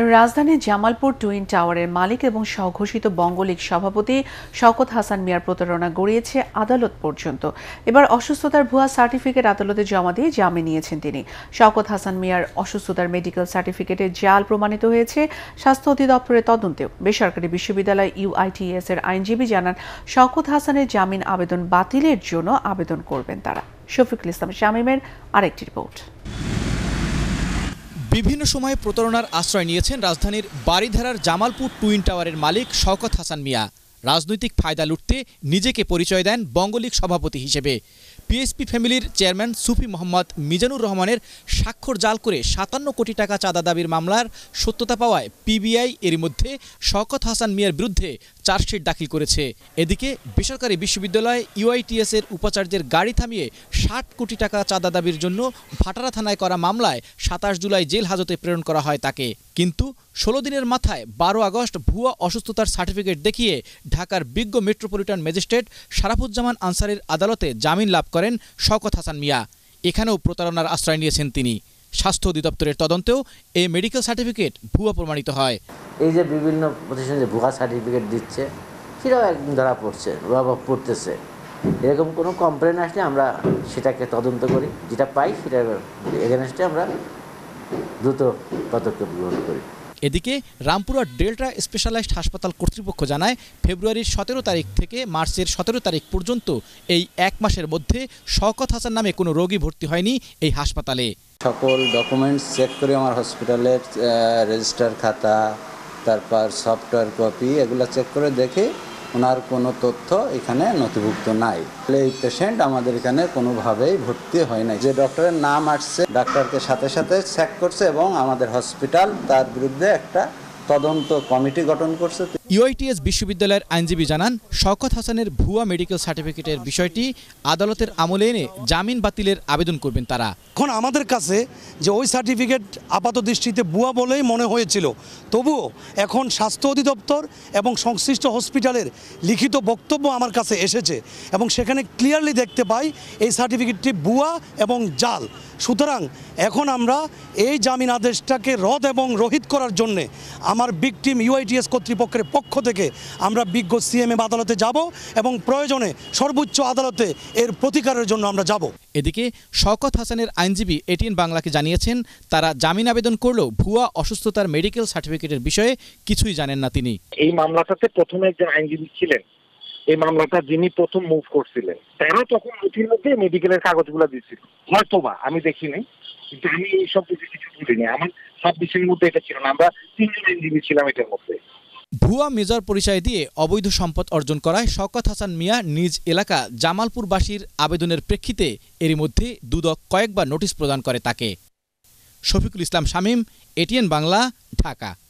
राजधानी जामालपुर टुईन टाওয়ারের मालिक एवं स्वघोषित बंगलीग सभापति শওকত হাসান মিয়ার प्रतारणा गड़िएছে आदालत पर्यन्त। এবার অসুস্থতার ভুয়া সার্টিফিকেট আদালতে জমা দিয়ে জামিন নিয়েছেন তিনি। শওকত হাসান মিয়ার অসুস্থতার মেডিকেল সার্টিফিকেটে জাল প্রমাণিত হয়েছে স্বাস্থ্য অধিদপ্তরের তদন্তে। বেসরকারি বিশ্ববিদ্যালয় यूआईटीएस এর আইনजीवी জানান শওকত হাসানের জামিন আবেদন বাতিলের জন্য আবেদন করবেন তারা। শফিকুল ইসলাম শামীমের আরেকটি রিপোর্ট। विभिन्न समय प्रतारणार आश्रय निয়েছেন राजधानीर बाड़ीधारार জামালপুর টুইন টাওয়ারের मालिक শওকত হাসান মিয়া। राजनैतिक फायदा लुटते निजेके परिचय देन बंगलीग सभापति हिसेबे। पीएसपी फैमिलिर चेयरमैन सूफी मोहम्मद मिजानुर रहमानेर स्वाक्षर जाल करे ৫৭ কোটি टाका चाँदा दाबिर मामलार सत्यता पावाय पीबीआई एर मध्ये শওকত হাসান মিয়ার বিরুদ্ধে चार्जशीट दाखिल करेছে। এদিকে বেসরকারি বিশ্ববিদ্যালয় यूआईटीएस এর উপাচার্যের গাড়ি থামিয়ে ৬০ কোটি টাকা চাঁদা দাবির জন্য ভাটারা থানায় করা মামলায় ২৭ জুলাই জেল হাজতে প্রেরণ করা হয় তাকে। কিন্তু ১৬ দিনের মাথায় ১২ আগস্ট ভুয়া অসুস্থতার সার্টিফিকেট দেখিয়ে ঢাকার বিজ্ঞ মেট্রোপলিটন ম্যাজিস্ট্রেট শরাফুত জমান আনসারের আদালতে জামিন লাভ করেন শওকত হাসান মিয়া। এখানেও প্রতারণার আশ্রয় নিয়েছেন তিনি। স্বাস্থ্য অধিদপ্তরের তদন্তেও এই মেডিকেল সার্টিফিকেট ভুয়া প্রমাণিত হয়। এই যে বিভিন্ন প্রতিষ্ঠান যে ভুয়া সার্টিফিকেট দিচ্ছে সেটাও একদিন ধরা পড়ছে, পড়তেছে। এরকম কোনো কমপ্লেন আসলে আমরা সেটাকে তদন্ত করি, যেটা পাই সেটা এগেনস্টে আমরা দ্রুত পদক্ষেপ গ্রহণ করি। এদিকে রামপুরা ডেল্টা স্পেশালিস্ট হাসপাতাল কর্তৃপক্ষ জানায় ফেব্রুয়ারির ১৭ তারিখ থেকে মার্চের ১৭ তারিখ পর্যন্ত এই ১ মাসের মধ্যে শওকত হাসান নামে কোনো রোগী ভর্তি হয়নি এই হাসপাতালে। সকল ডকুমেন্টস চেক করে আমার হসপিটালের রেজিস্টার খাতা, তারপর সফটওয়্যার কপি এগুলো চেক করে দেখে ওনার কোনো তথ্য এখানে নথিভুক্ত নাই। এই পেশেন্ট আমাদের এখানে কোনোভাবেই ভর্তি হয় নাই। যে ডক্টরের নাম আসছে ডাক্তারকে সাথে সাথে চেক করছে এবং আমাদের হসপিটাল তার বিরুদ্ধে একটা তদন্ত কমিটি গঠন করছে। यूआईटीएस বিশ্ববিদ্যালয়ের আইনজীবী জানান শওকত হাসানের ভুয়া মেডিকেল সার্টিফিকেটের বিষয়টি আদালতের আমলে এনে জামিন বাতিলের আবেদন করবেন তারা। এখন আমাদের কাছে যে ওই সার্টিফিকেট আপাত দৃষ্টিতে ভুয়া বলেই মনে হয়েছিল, তবুও এখন স্বাস্থ্য অধিদপ্তর এবং সংশ্লিষ্ট হসপিটালের লিখিত বক্তব্য আমার কাছে এসেছে এবং সেখানে ক্লিয়ারলি দেখতে পাই এই সার্টিফিকেটটি ভুয়া এবং জাল। সুতরাং এখন আমরা এই জামিন আদেশটাকে রদ এবং রহিত করার জন্যে আমার ভিকটিম यूआईटीएस কর্তৃপক্ষের পক্ষ থেকে আমরা বিজ্ঞ সিএমএম আদালতে যাব এবং প্রয়োজনে সর্বোচ্চ আদালতে এর প্রতিকারের জন্য আমরা যাব। এদিকে শওকত হাসানের আইনজীবী এটিএন বাংলাকে জানিয়েছেন তারা জামিন আবেদন করলেও ভুয়া অসুস্থতার মেডিকেল সার্টিফিকেটের বিষয়ে কিছুই জানেন না তিনি। এই মামলাটাতে প্রথমে একজন আইনজীবী ছিলেন, এই মামলাটা যিনি প্রথম মুভ করছিলেন তারা তখন নথির মধ্যে মেডিকেলের কাগজগুলো দিয়েছিল, হয়তোবা আমি দেখিনি, কিন্তু আমি এইসব কিছু বুঝিনি। আমার সব বিষয়ের মধ্যে এটা ছিল না, আমরা ৩ জন আইনজীবী ছিলাম এটার মধ্যে। ভুয়া মেজর পরিচয় দিয়ে অবৈধ সম্পদ অর্জন করায় শওকত হাসান মিয়া নিজ এলাকা জামালপুরবাসীর আবেদনের প্রেক্ষিতে এরই মধ্যে দুদক কয়েকবার নোটিশ প্রদান করে তাকে। শফিকুল ইসলাম শামীম, এটিএন বাংলা, ঢাকা।